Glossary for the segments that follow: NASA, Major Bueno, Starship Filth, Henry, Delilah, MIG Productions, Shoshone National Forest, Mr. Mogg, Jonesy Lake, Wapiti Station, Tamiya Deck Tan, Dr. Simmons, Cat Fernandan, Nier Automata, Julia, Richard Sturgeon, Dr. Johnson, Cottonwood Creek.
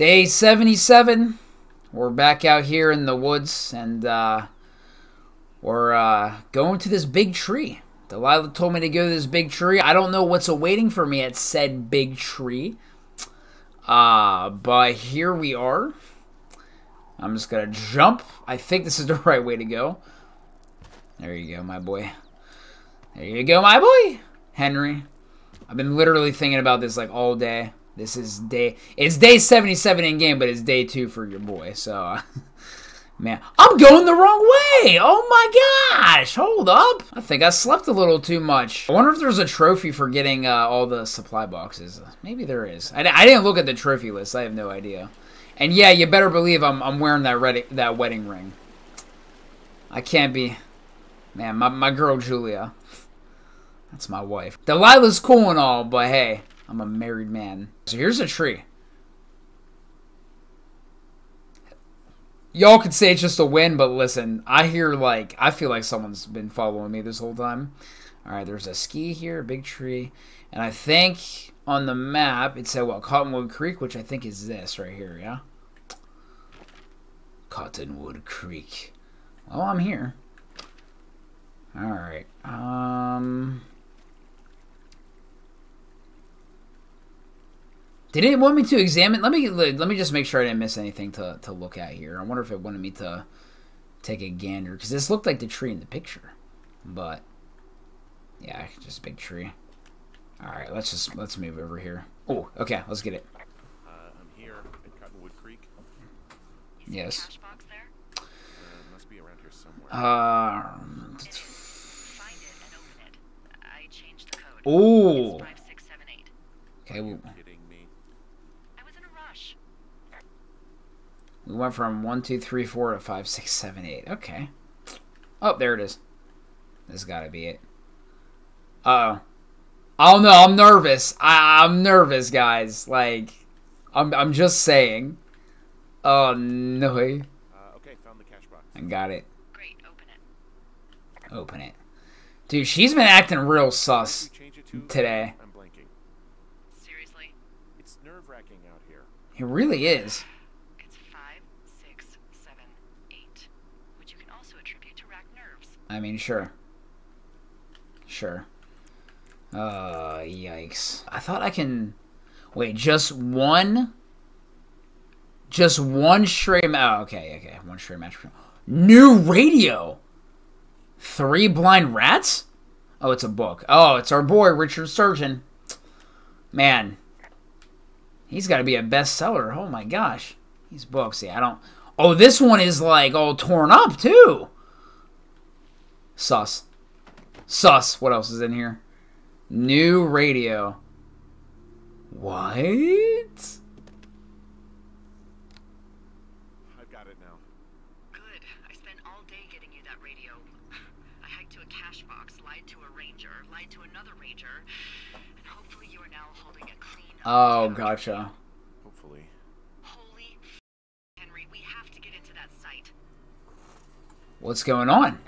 Day 77, we're back out here in the woods, and we're going to this big tree. Delilah told me to go to this big tree. I don't know what's awaiting for me at said big tree, but here we are. I'm just going to jump. I think this is the right way to go. There you go, my boy. There you go, my boy, Henry. I've been literally thinking about this like all day. This is it's day 77 in game, but it's day 2 for your boy. So, man, I'm going the wrong way. Oh my gosh, hold up. I think I slept a little too much. I wonder if there's a trophy for getting all the supply boxes. Maybe there is. I didn't look at the trophy list. I have no idea. And yeah, you better believe I'm wearing that wedding ring. I can't be, man, my girl Julia. That's my wife. Delilah's cool and all, but hey. I'm a married man. So here's a tree. Y'all could say it's just a win, but listen, I feel like someone's been following me this whole time. All right, there's a ski here, a big tree. And I think on the map, it said, well, Cottonwood Creek, which I think is this right here, yeah? Cottonwood Creek. Well, I'm here. All right. Did it want me to examine? Let me just make sure I didn't miss anything to look at here. I wonder if it wanted me to take a gander, because this looked like the tree in the picture. But yeah, just a big tree. All right, let's move over here. Oh, okay, let's get it. I'm here at Cottonwood Creek. Yes. Cash box there? Must be around here somewhere. Find it and open it. I changed the code. Oh. 5678. Okay. Well, we went from 1, 2, 3, 4 to 5, 6, 7, 8. Okay. Oh, there it is. This has got to be it. Uh-oh. Oh, no, I'm nervous. I'm nervous, guys. Like, I'm just saying. Oh, no. Okay, found the cash box. I got it. Great, open it. Open it. Dude, she's been acting real sus today. I'm blanking. Seriously? It's nerve-wracking out here. It really is. I mean, sure. Sure. Yikes. I thought I can... Wait, just one? Just one stray match. Oh, okay. One stray match. New radio! 3 blind rats? Oh, it's a book. Oh, it's our boy, Richard Sturgeon. Man. He's got to be a bestseller. Oh, my gosh. These books. See, I don't... Oh, this one is, like, all torn up, too! Sus. Sus. What else is in here? New radio. What? I've got it now. Good. I spent all day getting you that radio. I hiked to a cash box, lied to a ranger, lied to another ranger, and hopefully you are now holding a clean... Oh, gotcha. Hopefully. Holy f***, Henry. We have to get into that site. What's going on?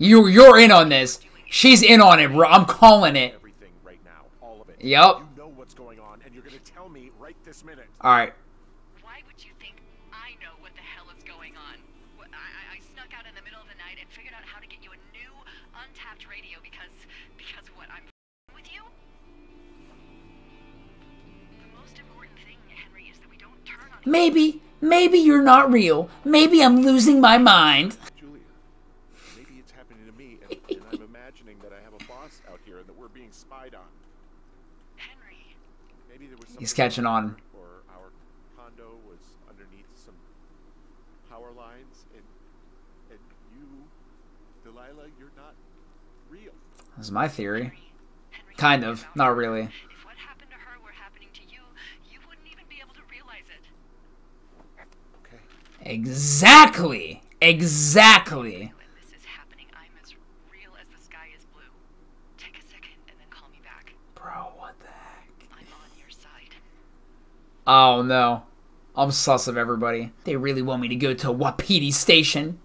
You're in on this. She's in on it, bro. I'm calling it. Everything right now, all of it. Yep. You know what's going on, and you're gonna tell me right this minute. All right. Why would you think I know what the hell is going on? I snuck out in the middle of the night and figured out how to get you a new untapped radio because what, I'm f***ing with you? The most important thing, Henry, is that we don't turn on. Maybe you're not real. Maybe I'm losing my mind. Spied on. Henry. Maybe there was... He's catching on. Or our condo was underneath some power lines, and you, Delilah, you're not real. That's my theory. Henry, kind of, not really. If what happened to her were happening to you, you wouldn't even be able to realize it. Okay. Exactly. Exactly. Oh, no. I'm sus of everybody. They really want me to go to Wapiti Station.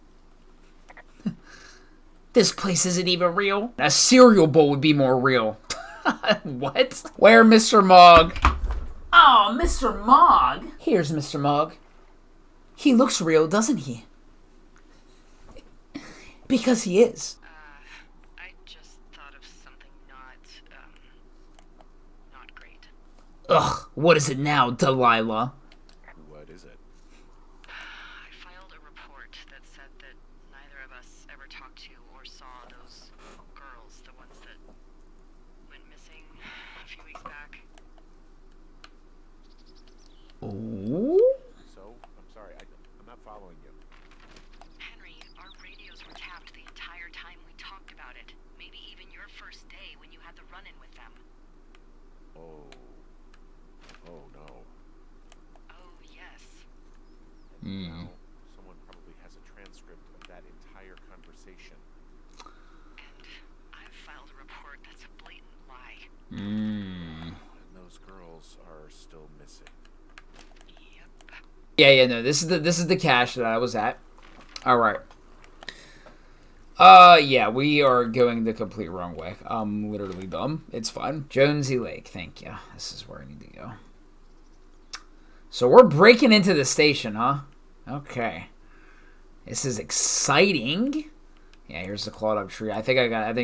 This place isn't even real. A cereal bowl would be more real. What? Where, Mr. Mug? Oh, Mr. Mogg. Here's Mr. Mogg. He looks real, doesn't he? Because he is. I just thought of something not great. Ugh, what is it now, Delilah? What is it? I filed a report that said that neither of us ever talked to or saw those girls, the ones that went missing a few weeks back. Ooh. So, I'm sorry, I'm not following you. Henry, our radios were tapped the entire time we talked about it. Maybe even your first day when you had the run-in with them. Oh no. Oh yes. And now, someone probably has a transcript of that entire conversation. And I've filed a report that's a blatant lie. And those girls are still missing. Yeah, no. This is the cache that I was at. All right. Yeah, we are going the complete wrong way. I'm literally dumb. It's fine. Jonesy Lake, thank you. This is where I need to go. So we're breaking into the station, huh? Okay. This is exciting. Yeah, here's the clawed up tree. I think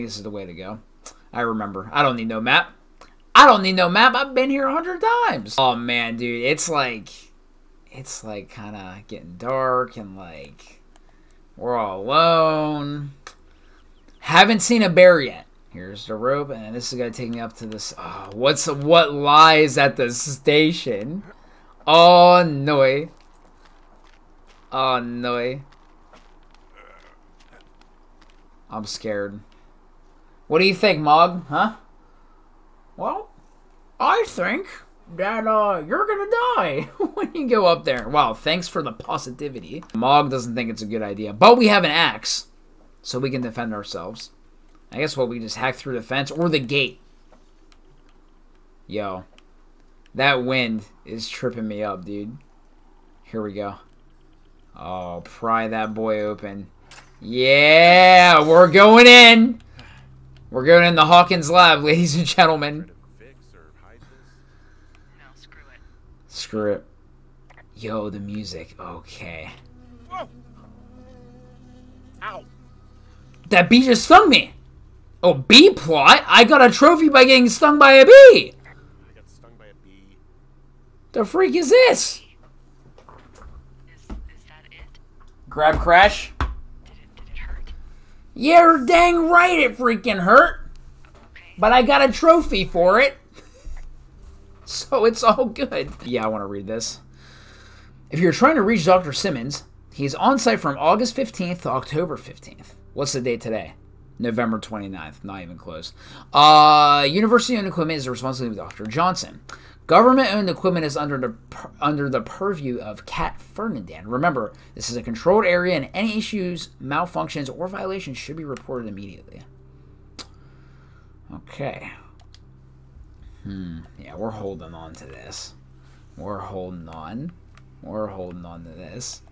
this is the way to go. I remember. I don't need no map. I don't need no map. I've been here 100 times. Oh man, dude, it's like kind of getting dark and like we're all alone. Haven't seen a bear yet. Here's the rope, and this is gonna take me up to this. Oh, what lies at the station? Oh no! Oh no! I'm scared. What do you think, Mogg? Huh? Well, I think that, you're gonna die when you go up there. Wow, thanks for the positivity. Mogg doesn't think it's a good idea, but we have an axe, so we can defend ourselves. I guess what, we just hack through the fence or the gate. Yo, that wind is tripping me up, dude. Here we go. Oh, pry that boy open. Yeah, we're going in. We're going in the Hawkins lab, ladies and gentlemen. Screw it. Yo, the music. Okay. Whoa. Ow. That bee just stung me. Oh, bee plot? I got a trophy by getting stung by a bee. I got stung by a bee. The freak is this? Is that it? Grab crash. Did it hurt? You're dang right it freaking hurt. Okay. But I got a trophy for it. So it's all good. Yeah, I want to read this. If you're trying to reach Dr. Simmons, he's on site from August 15th to October 15th. What's the date today? November 29th. Not even close. University-owned equipment is the responsibility of Dr. Johnson. Government-owned equipment is under the purview of Cat Fernandan. Remember, this is a controlled area, and any issues, malfunctions, or violations should be reported immediately. Okay. Yeah, we're holding on to this. We're holding on. We're holding on to this.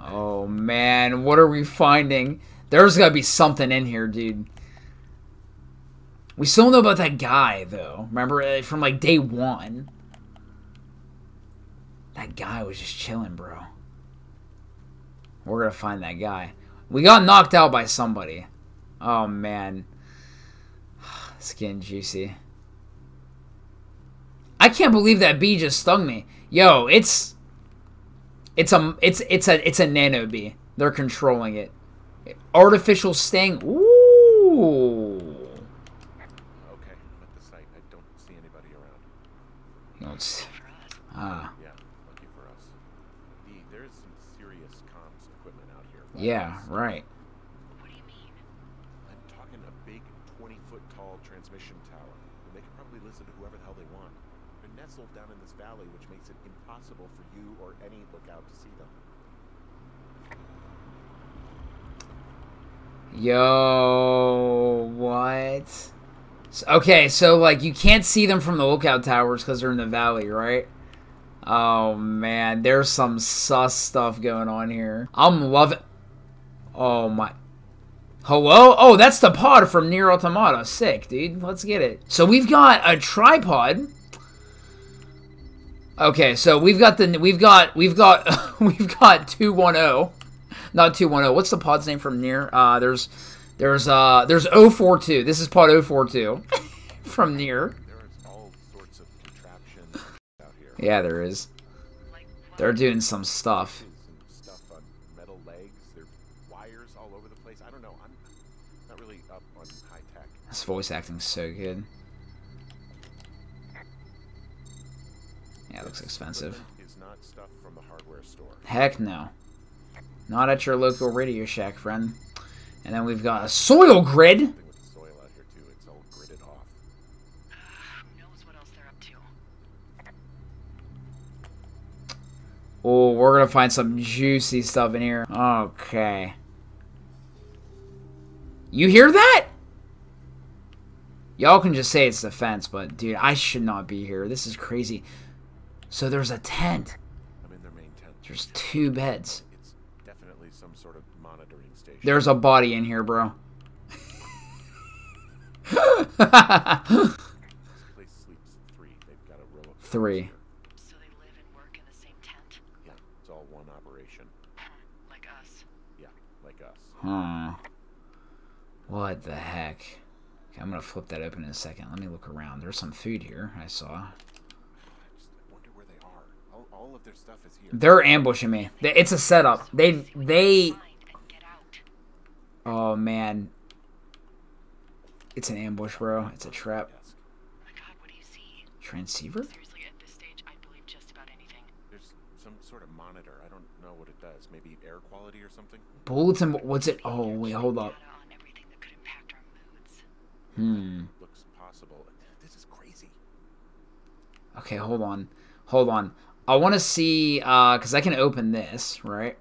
Oh, man. What are we finding? There's got to be something in here, dude. We still don't know about that guy, though. Remember, from, like, day 1. That guy was just chilling, bro. We're going to find that guy. We got knocked out by somebody. Oh, man. Skin juicy. I can't believe that bee just stung me. Yo, it's a nano bee. They're controlling it. Artificial sting. Ooh. Okay, I'm at the site. I don't see anybody around. You don't see. Ah. Yeah, right. What do you mean? I'm talking a big 20-foot tall transmission tower. And they can probably listen to whoever the hell they want. They're nestled down in this valley, which makes it impossible for you or any lookout to see them. Yo, what? Okay, so, like, you can't see them from the lookout towers because they're in the valley, right? Oh, man. There's some sus stuff going on here. I'm loving... Oh my. Hello? Oh, that's the pod from Nier Automata. Sick, dude. Let's get it. So we've got a tripod. Okay, so we've got 210. Not 210. What's the pod's name from Nier? There's 042. This is pod 042 from Nier. Yeah, there is. They're doing some stuff. On metal legs, there's wires all over the place. I don't know. I'm not really up on high tech. This voice acting's so good. Yeah, it looks expensive. Is not stuff from the hardware store. Heck no. Not at your local Radio Shack, friend. And then we've got a soil grid. Oh, we're gonna find some juicy stuff in here. Okay. You hear that? Y'all can just say it's the fence, but dude, I should not be here. This is crazy. So there's a tent. I'm in their main tent. There's two beds. It's definitely some sort of monitoring station. There's a body in here, bro. This place sleeps three. They've got a row of three. Hmm. What the heck? Okay, I'm gonna flip that open in a second. Let me look around. There's some food here. I saw. I just wonder where they are. All of their stuff is here. They're ambushing me. It's a setup. They. Oh man. It's an ambush, bro. It's a trap. Oh my God, what do you see? Transceiver. Seriously, at this stage, I believe just about anything. There's some sort of monitor. I don't know what it does. Maybe air quality or something. Bulletin. What's it? Oh wait, hold up. Looks possible. This is crazy. Okay, hold on, hold on. I want to see because I can open this, right?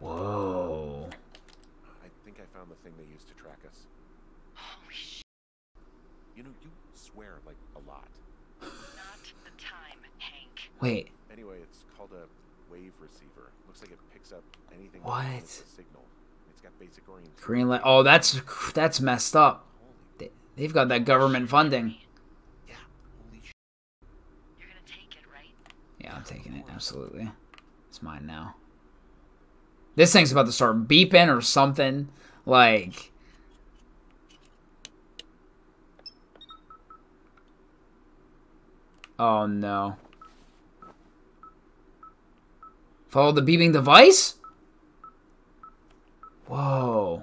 Whoa. I think I found the thing they used to track us. Holy shit! You know, you swear like a lot. Not the time, Hank. Wait. Anyway, it's called a wave receiver. Looks like it picks up anything. What? It's a signal. It's got basic orientation. Greenland. Oh, that's messed up. They've got that government funding. Yeah. Holy shit. You're gonna take it, right? Yeah, I'm taking it. Absolutely. It's mine now. This thing's about to start beeping or something. Like. Oh no. Follow the beeping device? Whoa.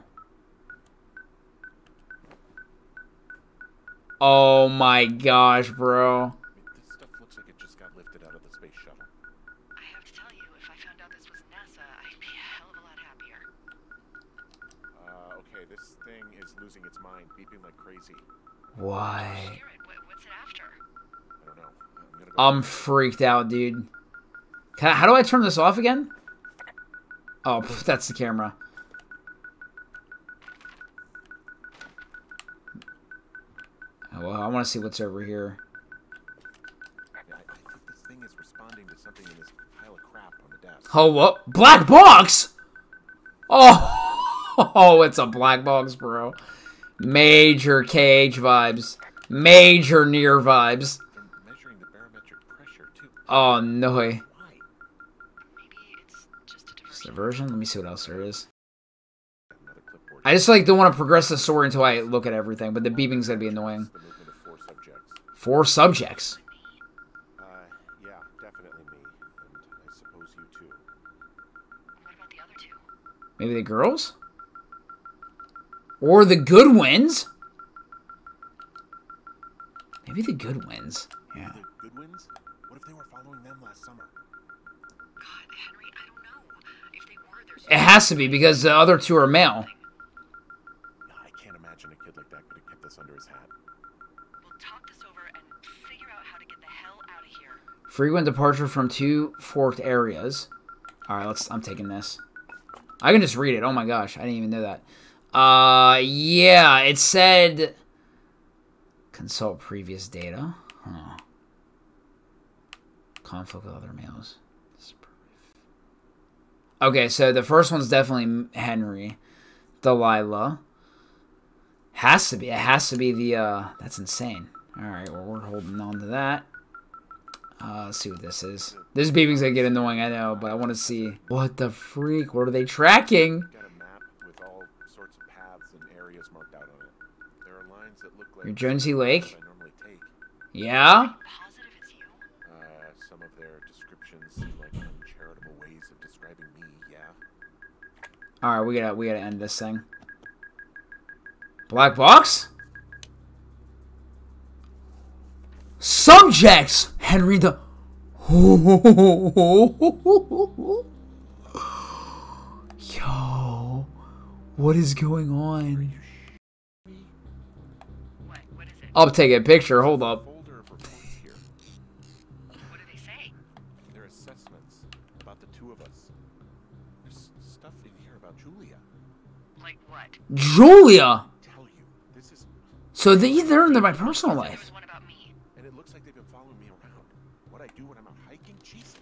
Oh my gosh, bro. This stuff looks like it just got lifted out of the space shuttle. I have to tell you, if I found out this was NASA, I'd be a hell of a lot happier. Okay, this thing is losing its mind, beeping like crazy. Why? What's it after? I don't know. I'm freaked out, dude. How do I turn this off again? Oh, that's the camera. Oh, well, I want to see what's over here. I think this thing is responding to something in this pile of crap on the desk. Oh, what? Black box? Oh, oh, it's a black box, bro. Major KH vibes. Major Nier vibes. They're measuring the barometric pressure, too. Oh, no. Diversion. Let me see what else there is. I just like don't want to progress the story until I look at everything, but the beeping's gonna be annoying. Four subjects. Yeah, definitely me, and I suppose you too. What about the other two? Maybe the girls? Or the Goodwins? Maybe the Goodwins. Yeah. The Goodwins? What if they were following them last summer? God, Henry, I don't know. If they were, there's it has to be because the other two are male. I can't imagine a kid like that could have kept this under his hat. We'll talk this over and figure out how to get the hell out of here. Frequent departure from two forked areas. All right, I'm taking this. I can just read it. Oh my gosh, I didn't even know that. Yeah, it said consult previous data. Huh. Conflict with other males. Okay, so the first one's definitely Henry. Delilah. Has to be. It has to be the, that's insane. Alright, well, we're holding on to that. Let's see what this is. This beeping's gonna get annoying, I know, but I want to see. What the freak? What are they tracking? Got a map with all sorts of paths and areas marked out on it. There are lines that look like Jonesy Lake? Yeah? Some of their descriptions seem like uncharitable ways of describing me, yeah. Alright, we gotta end this thing. Black box? Subjects! Henry the... Yo. What is going on? I'll take a picture. Hold up. What do they say? Their assessments about the two of us. There's stuff in here about Julia. Like what? Julia! So they're into my personal life. And it looks like they've been following me around. What I do when I'm out hiking, Jesus.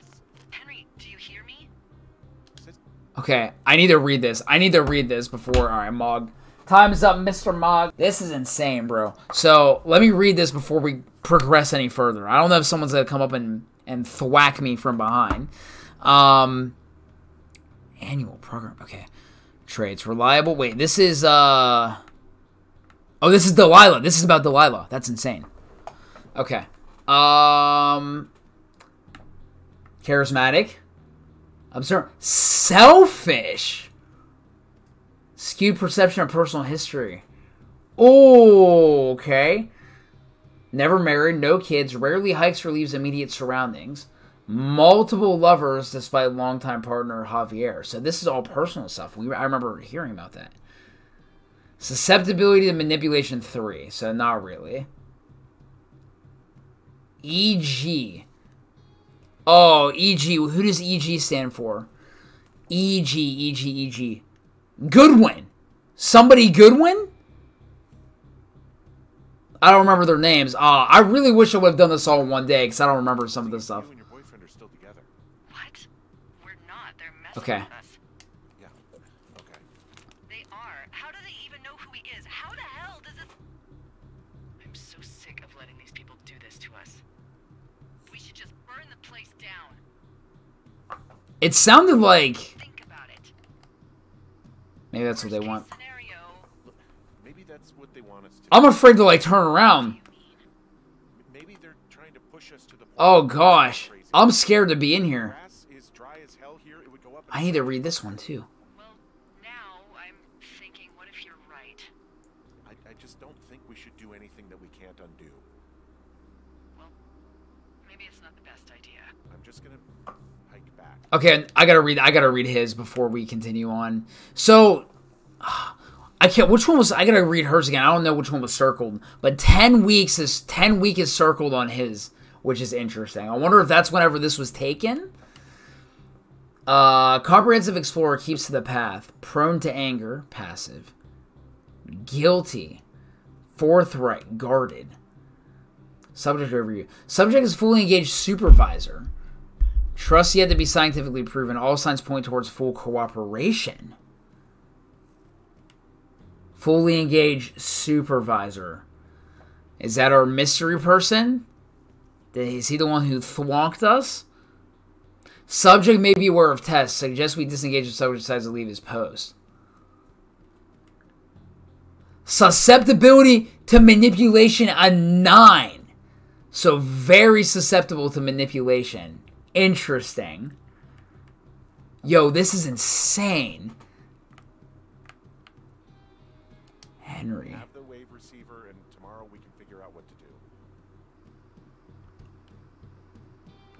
Henry, do you hear me? Okay, I need to read this. I need to read this before. All right, Mog. Time's up, Mr. Mog. This is insane, bro. So let me read this before we progress any further. I don't know if someone's gonna come up and thwack me from behind. Annual program. Okay. Trades reliable. Wait, this is oh, this is Delilah. This is about Delilah. That's insane. Okay. Charismatic. Observe. Selfish. Skewed perception of personal history. Oh, okay. Never married, no kids, rarely hikes or leaves immediate surroundings. Multiple lovers despite longtime partner Javier. So this is all personal stuff. I remember hearing about that. Susceptibility to manipulation 3, so not really. EG. Oh, EG. Who does EG stand for? EG. Goodwin. Somebody Goodwin? I don't remember their names. I really wish I would have done this all in one day because I don't remember some of this stuff. What? We're not. They're messing with us. It sounded like. Think about it. Maybe that's what they want. Maybe that's what they want us to. I'm afraid to like turn around. Maybe they're trying to push us to the. Oh gosh, I'm scared to be in here. I need to read this one too. Well, now I'm thinking, what if you're right? I just don't think we should do anything that we can't undo. Well, maybe it's not the best idea. I'm just gonna. Okay, I gotta read his before we continue on. So, I can't. Which one was? I gotta read hers again. I don't know which one was circled, but 10 weeks is 10 week is circled on his, which is interesting. I wonder if that's whenever this was taken. Comprehensive explorer keeps to the path, prone to anger, passive, guilty, forthright, guarded. Subject overview. Subject is fully engaged supervisor. Trust yet to be scientifically proven. All signs point towards full cooperation. Fully engaged supervisor. Is that our mystery person? Is he the one who thwonked us? Subject may be aware of tests. Suggest we disengage if subject decides to leave his post. Susceptibility to manipulation, a 9. So very susceptible to manipulation. Interesting. Yo, this is insane. Henry. Have the wave receiver and tomorrow we can figure out what to do.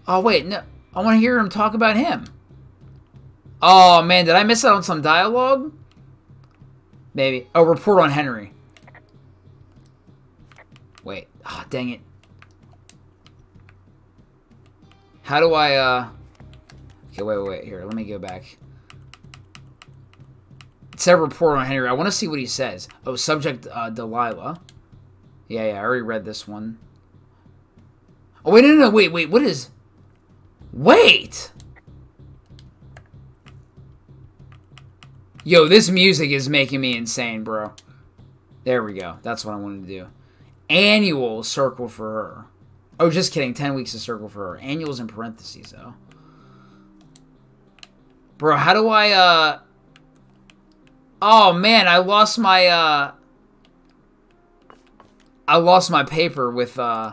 Oh wait, no. I want to hear him talk about him. Oh man, did I miss out on some dialogue? Maybe. Oh, report on Henry. Wait. Oh, dang it. How do I, okay, wait, here, let me go back. It said report on Henry. I want to see what he says. Oh, subject, Delilah. Yeah, I already read this one. Oh, wait, no, wait, what is... Wait! Yo, this music is making me insane, bro. There we go. That's what I wanted to do. Annual circle for her. Oh, just kidding. 10 weeks of circle for her. Annuals in parentheses, though. Bro, how do I, Oh, man, I lost my paper with, No,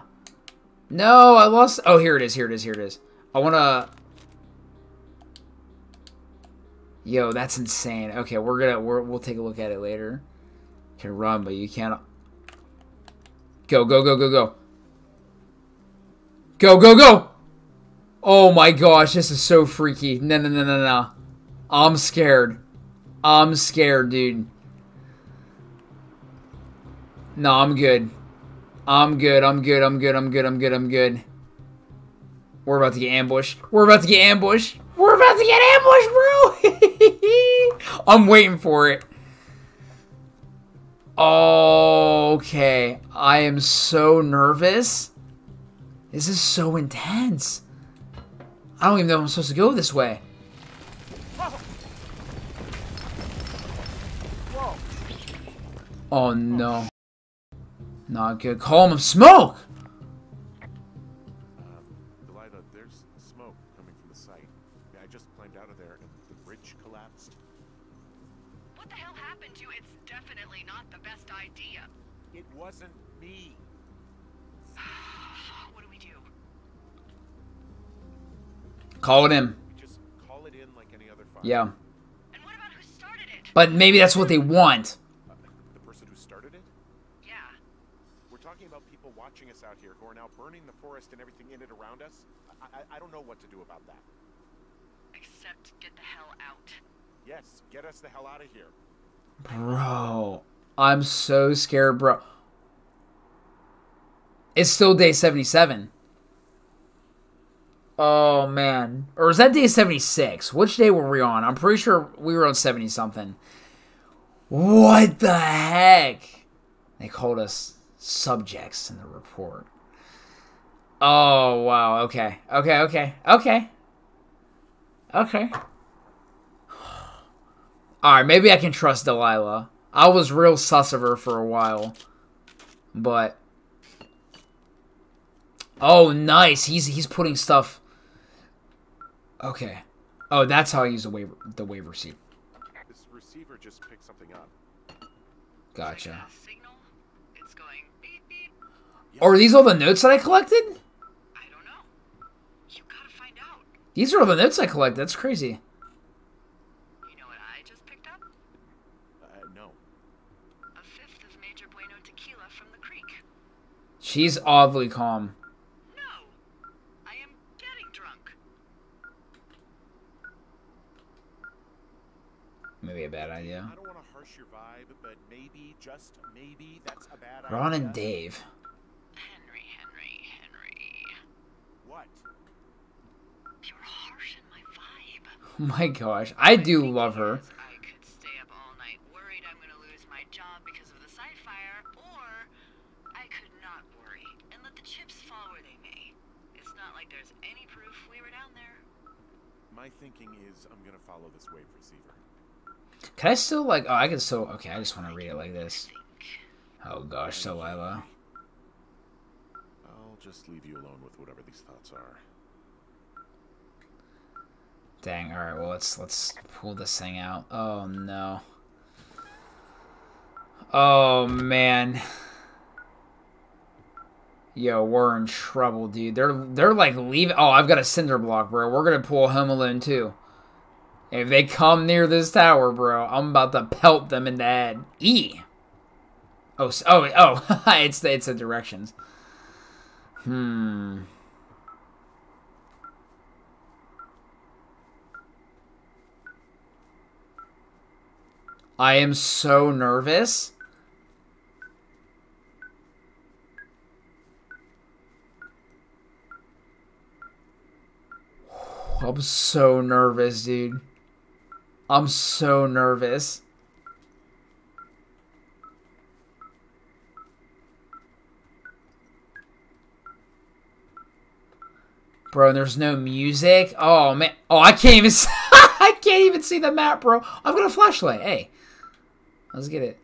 I lost... Oh, here it is, here it is, here it is. I wanna... Yo, that's insane. Okay, we'll take a look at it later. You can run, but you can't... Go, go, go, go, go. Go, go, go! Oh my gosh, this is so freaky. No, no, no, no, no. I'm scared. I'm scared, dude. No, I'm good. I'm good, I'm good, I'm good, I'm good, I'm good, I'm good. We're about to get ambushed. We're about to get ambushed. We're about to get ambushed, bro! I'm waiting for it. Okay. I am so nervous. This is so intense. I don't even know if I'm supposed to go this way. Oh no. Not good. Column of smoke! Delilah, there's smoke coming from the site. I just climbed out of there and the bridge collapsed. What the hell happened to you? It's definitely not the best idea. It wasn't me. What do we do? Call it in. We just call it in like any other fire. Yeah. And what about who started it? But maybe that's what they want. The person who started it? Yeah. We're talking about people watching us out here who are now burning the forest and everything in it around us. I don't know what to do about that. Except get the hell out. Yes, get us the hell out of here. Bro, I'm so scared, bro. It's still day 77. Oh, man. Or is that day 76? Which day were we on? I'm pretty sure we were on 70-something. What the heck? They called us subjects in the report. Oh, wow. Okay. Okay, okay. Okay. Okay. Alright, maybe I can trust Delilah. I was real sus of her for a while. But... Oh, nice. He's putting stuff... Okay. Oh, that's how I use the waiver seat. This receiver just picked something up. Gotcha. Signal. It's going beep, beep. Yeah. Are these all the notes that I collected? I don't know. You gotta find out. These are all the notes I collected. That's crazy. You know what I just picked up? No. A fifth of Major Bueno tequila from the creek. She's oddly calm. Maybe a bad idea. I don't want to harsh your vibe, but maybe, just maybe, that's a bad idea. Ron and Dave. Henry, Henry, Henry. What? You're harsh in my vibe. Oh my gosh, I do love her. I could stay up all night worried I'm going to lose my job because of the side fire, or I could not worry and let the chips fall where they may. It's not like there's any proof we were down there. My thinking is I'm going to follow this wave receiver. Can I still, like... Oh, I can still... Okay, I just want to read it like this. Oh, gosh, Delilah. I'll just leave you alone with whatever these thoughts are. Dang, alright, well, let's pull this thing out. Oh, no. Oh, man. Yo, we're in trouble, dude. They're like, leaving... Oh, I've got a cinder block, bro. We're gonna pull Home Alone, too. If they come near this tower, bro, I'm about to pelt them in the head. E. Oh, oh, oh! it's the directions. Hmm. I am so nervous. I'm so nervous, dude. I'm so nervous. Bro, there's no music. Oh, man. Oh, I can't even... I can't can't even see the map, bro. I've got a flashlight. Hey, let's get it.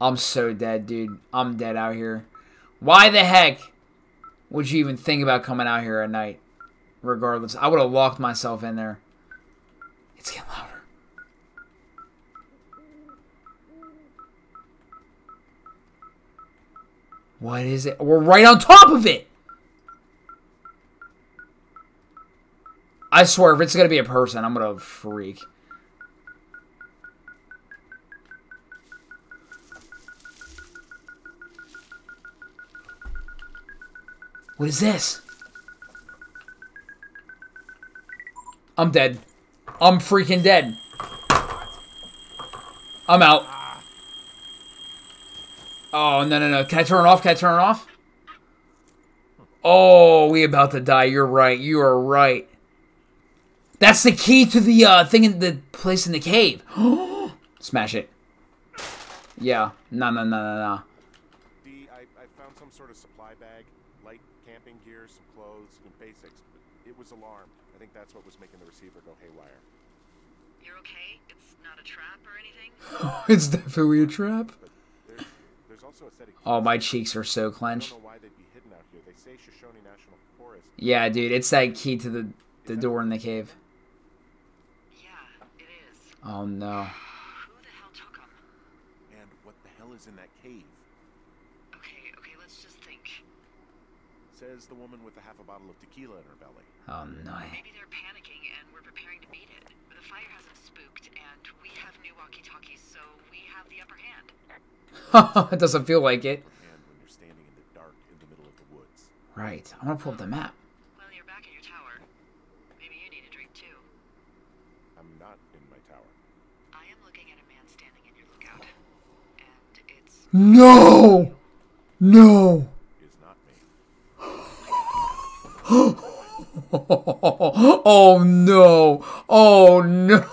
I'm so dead, dude. I'm dead out here. Why the heck would you even think about coming out here at night? Regardless, I would have locked myself in there. It's getting louder. What is it? We're right on top of it! I swear, if it's gonna be a person, I'm gonna freak. What is this? I'm dead. I'm freaking dead. I'm out. Oh, no, no, no. Can I turn it off? Can I turn it off? Oh, we about to die. You're right. You are right. That's the key to the thing in the place in the cave. Smash it. Yeah. No, no, no, no, no. D, I found some sort of supply bag, light camping gear, some clothes, and basics. But it was alarmed. I think that's what was making the receiver go haywire. You're okay? It's not a trap or anything? It's definitely a trap. Oh, my cheeks are so clenched. I don't know why they'd be hidden out here. They say Shoshone National Forest. Yeah, dude, it's that key to the door in the cave. Yeah, it is. Oh no. Who the hell took them? And what the hell is in that cave? Okay, okay, let's just think. Says the woman with a half a bottle of tequila in her belly. Oh no. Maybe they're panicking and we're preparing to beat it. But the fire hasn't spooked, and we have new walkie-talkies, so we have the upper hand. It doesn't feel like it. When you're standing in the dark in the middle of the woods. Right. I want to pull up the map. Well, you're back in your tower. Maybe you need a drink too. I'm not in my tower. I am looking at a man standing in your lookout. And it's no! No! It's not me. Oh no. Oh no.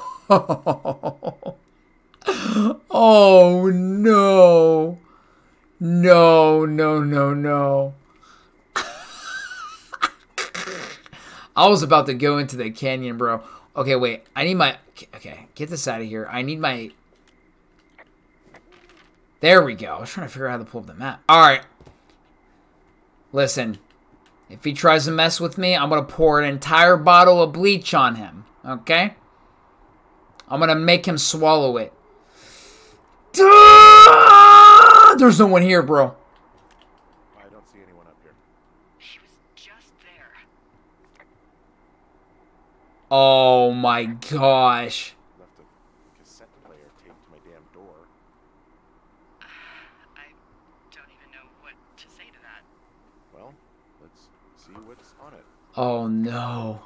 Oh no. No, no, no, no. I was about to go into the canyon, bro. Okay, wait. I need my... Okay, get this out of here. I need my... There we go. I was trying to figure out how to pull up the map. Alright. Listen. If he tries to mess with me, I'm going to pour an entire bottle of bleach on him. Okay? I'm going to make him swallow it. There's no one here, bro. I don't see anyone up here. She was just there. Oh my gosh. Left a cassette player taped to my damn door. I don't even know what to say to that. Well, let's see what's on it. Oh no.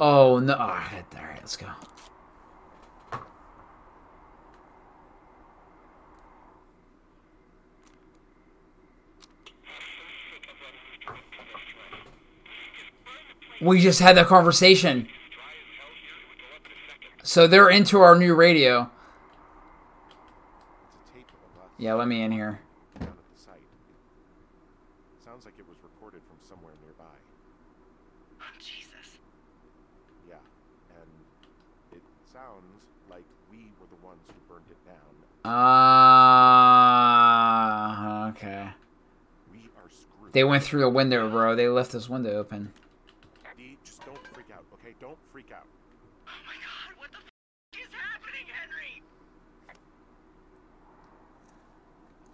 Oh no. All right, let's go. We just had that conversation. So they're into our new radio. Yeah, let me in here. Sounds like it was recorded from somewhere nearby. Oh, Jesus. Yeah, and it sounds like we were the ones who burned it down. Ah, okay. We are screwed. They went through a window, bro. They left this window open. Don't freak out. Oh my God, what the f is happening, Henry?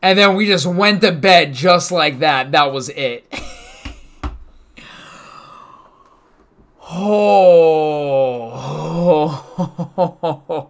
And then we just went to bed just like that. That was it. Oh.